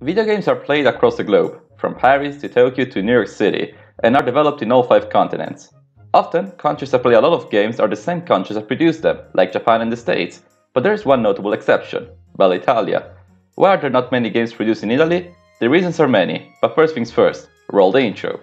Video games are played across the globe, from Paris to Tokyo to New York City, and are developed in all 5 continents. Often, countries that play a lot of games are the same countries that produce them, like Japan and the States, but there is one notable exception, well, Italia. Why are there not many games produced in Italy? The reasons are many, but first things first, roll the intro.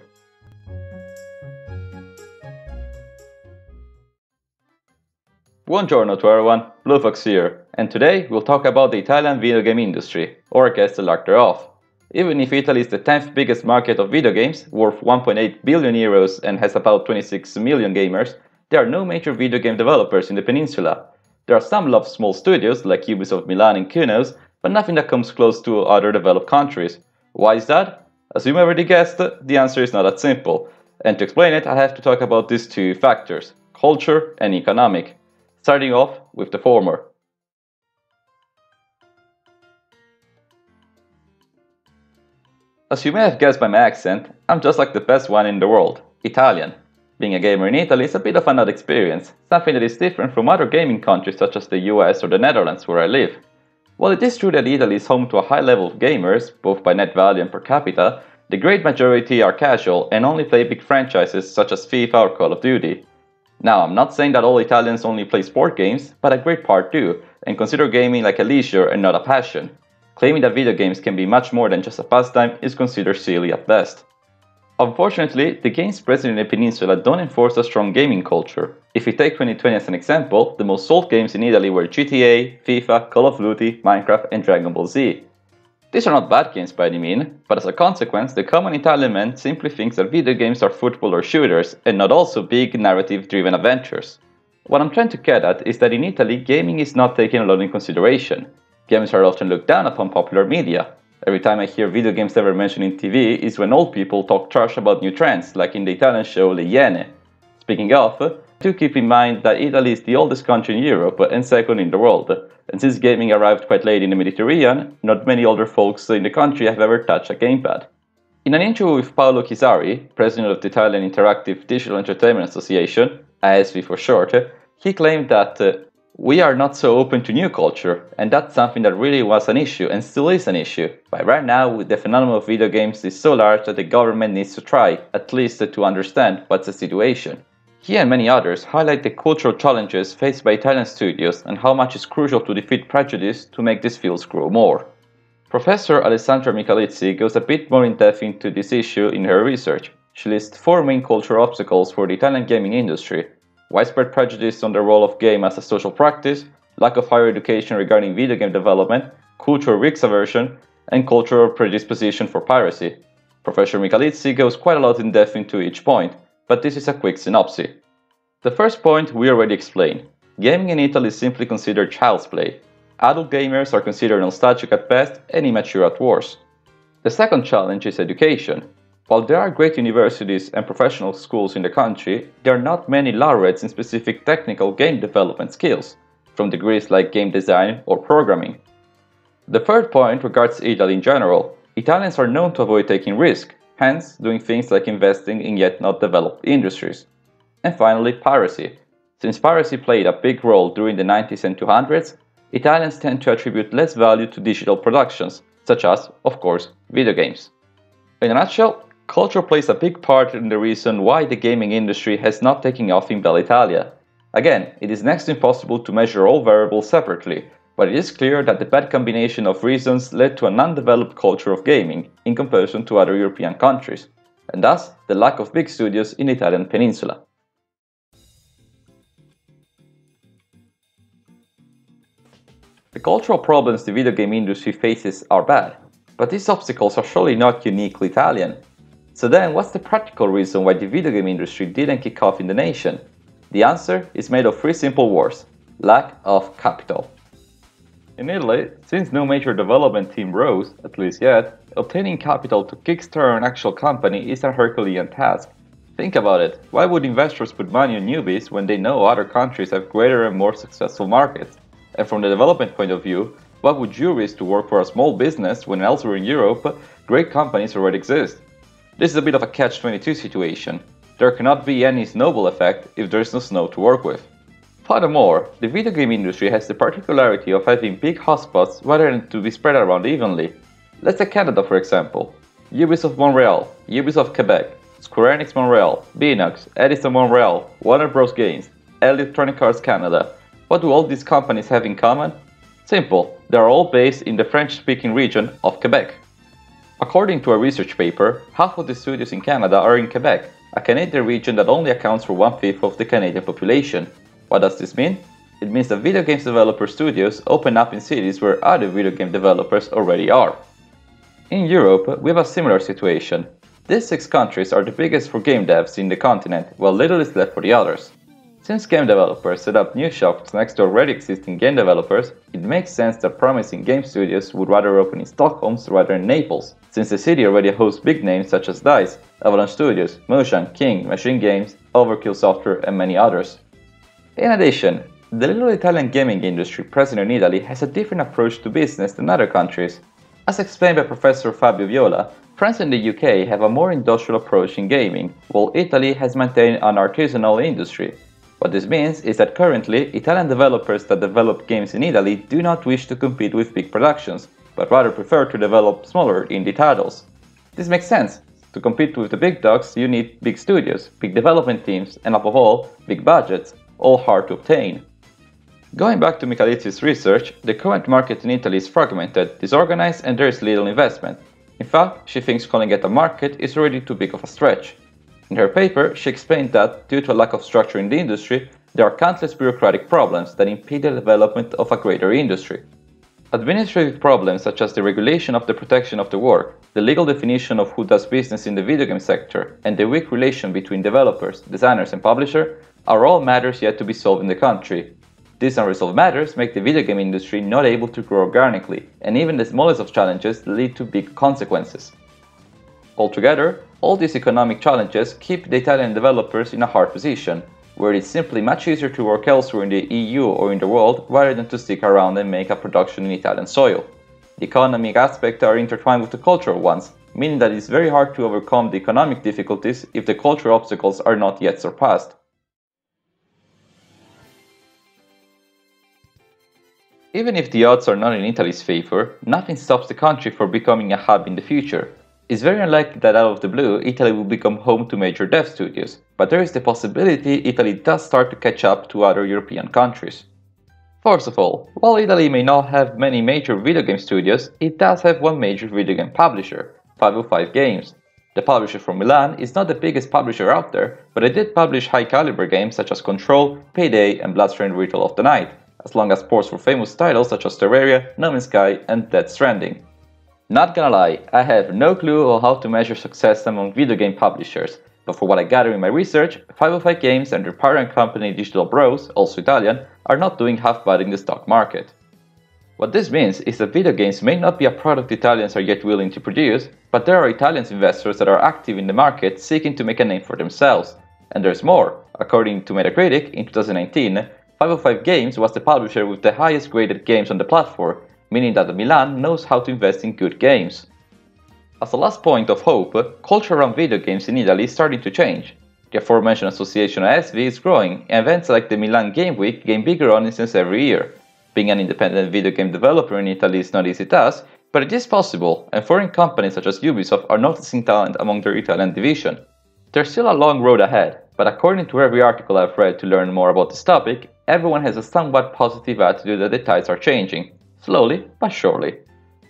Buongiorno to everyone, Blue Fox here, and today we'll talk about the Italian video game industry, or I guess the lack thereof. Even if Italy is the 10th biggest market of video games, worth 1.8 billion euros and has about 26 million gamers, there are no major video game developers in the peninsula. There are some loved small studios like Ubisoft Milan and Kunos, but nothing that comes close to other developed countries. Why is that? As you may already guessed, the answer is not that simple, and to explain it I have to talk about these two factors, culture and economic. Starting off with the former. As you may have guessed by my accent, I'm just like the best one in the world, Italian. Being a gamer in Italy is a bit of an odd experience, something that is different from other gaming countries such as the US or the Netherlands where I live. While it is true that Italy is home to a high level of gamers, both by net value and per capita, the great majority are casual and only play big franchises such as FIFA or Call of Duty. Now, I'm not saying that all Italians only play sport games, but a great part do, and consider gaming like a leisure and not a passion. Claiming that video games can be much more than just a pastime is considered silly at best. Unfortunately, the games present in the peninsula don't enforce a strong gaming culture. If we take 2020 as an example, the most sold games in Italy were GTA, FIFA, Call of Duty, Minecraft and Dragon Ball Z. These are not bad games by any means, but as a consequence, the common Italian man simply thinks that video games are football or shooters, and not also big narrative-driven adventures. What I'm trying to get at is that in Italy, gaming is not taken a lot in consideration. Games are often looked down upon popular media. Every time I hear video games ever mentioned in TV is when old people talk trash about new trends, like in the Italian show Le Iene. Speaking of, do keep in mind that Italy is the oldest country in Europe and second in the world, and since gaming arrived quite late in the Mediterranean, not many older folks in the country have ever touched a gamepad. In an interview with Paolo Chisari, president of the Italian Interactive Digital Entertainment Association, ASV for short, he claimed that we are not so open to new culture, and that's something that really was an issue and still is an issue, but right now the phenomenon of video games is so large that the government needs to try, at least to understand, what's the situation. He and many others highlight the cultural challenges faced by Italian studios and how much is crucial to defeat prejudice to make these fields grow more. Professor Alessandra Micalizzi goes a bit more in depth into this issue in her research. She lists 4 main cultural obstacles for the Italian gaming industry: widespread prejudice on the role of game as a social practice, lack of higher education regarding video game development, cultural risk aversion, and cultural predisposition for piracy. Professor Micalizzi goes quite a lot in depth into each point, but this is a quick synopsis. The first point we already explained. Gaming in Italy is simply considered child's play. Adult gamers are considered nostalgic at best and immature at worst. The second challenge is education. While there are great universities and professional schools in the country, there are not many laureates in specific technical game development skills, from degrees like game design or programming. The third point regards Italy in general. Italians are known to avoid taking risks, hence doing things like investing in yet not developed industries. And finally, piracy. Since piracy played a big role during the 90s and 200s, Italians tend to attribute less value to digital productions, such as, of course, video games. In a nutshell, culture plays a big part in the reason why the gaming industry has not taken off in Bella Italia. Again, it is next to impossible to measure all variables separately, but it is clear that the bad combination of reasons led to an undeveloped culture of gaming in comparison to other European countries, and thus the lack of big studios in the Italian peninsula. The cultural problems the video game industry faces are bad, but these obstacles are surely not uniquely Italian. So then what's the practical reason why the video game industry didn't kick off in the nation? The answer is made of 3 simple words: lack of capital. In Italy, since no major development team rose, at least yet, obtaining capital to kickstart an actual company is a Herculean task. Think about it, why would investors put money on newbies when they know other countries have greater and more successful markets? And from the development point of view, what would you risk to work for a small business when elsewhere in Europe, great companies already exist? This is a bit of a catch-22 situation. There cannot be any snowball effect if there is no snow to work with. Furthermore, the video game industry has the particularity of having big hotspots rather than to be spread around evenly. Let's take Canada for example. Ubisoft Montreal, Ubisoft Quebec, Square Enix Montreal, Beenox, Eidos Montreal, Warner Bros. Games, Electronic Arts Canada. What do all these companies have in common? Simple, they are all based in the French-speaking region of Quebec. According to a research paper, half of the studios in Canada are in Quebec, a Canadian region that only accounts for 1/5 of the Canadian population. What does this mean? It means that video games developer studios open up in cities where other video game developers already are. In Europe, we have a similar situation. These 6 countries are the biggest for game devs in the continent, while little is left for the others. Since game developers set up new shops next to already existing game developers, it makes sense that promising game studios would rather open in Stockholm rather than Naples, since the city already hosts big names such as DICE, Avalanche Studios, Motion, King, Machine Games, Overkill Software and many others. In addition, the little Italian gaming industry present in Italy has a different approach to business than other countries. As explained by Professor Fabio Viola, France and the UK have a more industrial approach in gaming, while Italy has maintained an artisanal industry. What this means is that currently, Italian developers that develop games in Italy do not wish to compete with big productions, but rather prefer to develop smaller indie titles. This makes sense. To compete with the big dogs, you need big studios, big development teams, and above all, big budgets, all hard to obtain. Going back to Micalizzi's research, the current market in Italy is fragmented, disorganized, and there is little investment. In fact, she thinks calling it a market is already too big of a stretch. In her paper, she explained that, due to a lack of structure in the industry, there are countless bureaucratic problems that impede the development of a greater industry. Administrative problems such as the regulation of the protection of the work, the legal definition of who does business in the video game sector, and the weak relation between developers, designers and publisher are all matters yet to be solved in the country. These unresolved matters make the video game industry not able to grow organically, and even the smallest of challenges lead to big consequences. Altogether, all these economic challenges keep the Italian developers in a hard position, where it is simply much easier to work elsewhere in the EU or in the world rather than to stick around and make a production in Italian soil. The economic aspects are intertwined with the cultural ones, meaning that it is very hard to overcome the economic difficulties if the cultural obstacles are not yet surpassed. Even if the odds are not in Italy's favor, nothing stops the country from becoming a hub in the future. It's very unlikely that out of the blue, Italy will become home to major dev studios, but there is the possibility Italy does start to catch up to other European countries. First of all, while Italy may not have many major video game studios, it does have one major video game publisher, 505 Games. The publisher from Milan is not the biggest publisher out there, but it did publish high-caliber games such as Control, Payday and Bloodstained Ritual of the Night, as long as ports for famous titles such as Terraria, No Man's Sky and Death Stranding. Not gonna lie, I have no clue on how to measure success among video game publishers, but for what I gather in my research, 505 Games and their parent company Digital Bros, also Italian, are not doing half bad in the stock market. What this means is that video games may not be a product Italians are yet willing to produce, but there are Italian investors that are active in the market seeking to make a name for themselves. And there's more. According to Metacritic, in 2019, 505 Games was the publisher with the highest graded games on the platform, meaning that Milan knows how to invest in good games. As a last point of hope, culture around video games in Italy is starting to change. The aforementioned association ASV is growing, and events like the Milan Game Week gain bigger audiences every year. Being an independent video game developer in Italy is not easy task, but it is possible, and foreign companies such as Ubisoft are noticing talent among their Italian division. There's still a long road ahead, but according to every article I've read to learn more about this topic, everyone has a somewhat positive attitude that the tides are changing. Slowly but surely.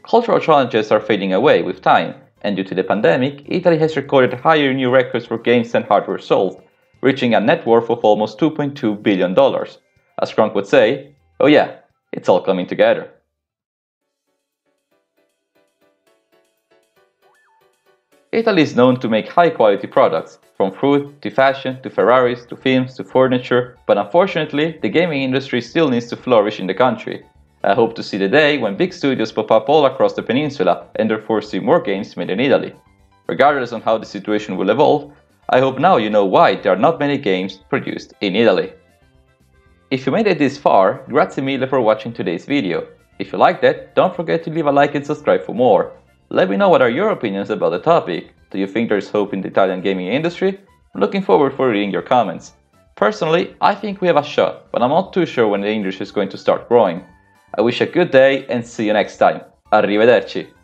Cultural challenges are fading away with time, and due to the pandemic, Italy has recorded higher new records for games and hardware sold, reaching a net worth of almost $2.2 billion. As Kronk would say, oh yeah, it's all coming together. Italy is known to make high-quality products, from fruit to fashion to Ferraris to films to furniture, but unfortunately, the gaming industry still needs to flourish in the country. I hope to see the day when big studios pop up all across the peninsula and therefore see more games made in Italy. Regardless on how the situation will evolve, I hope now you know why there are not many games produced in Italy. If you made it this far, grazie mille for watching today's video. If you liked it, don't forget to leave a like and subscribe for more. Let me know what are your opinions about the topic. Do you think there is hope in the Italian gaming industry? I'm looking forward for reading your comments. Personally, I think we have a shot, but I'm not too sure when the industry is going to start growing. I wish you a good day and see you next time. Arrivederci!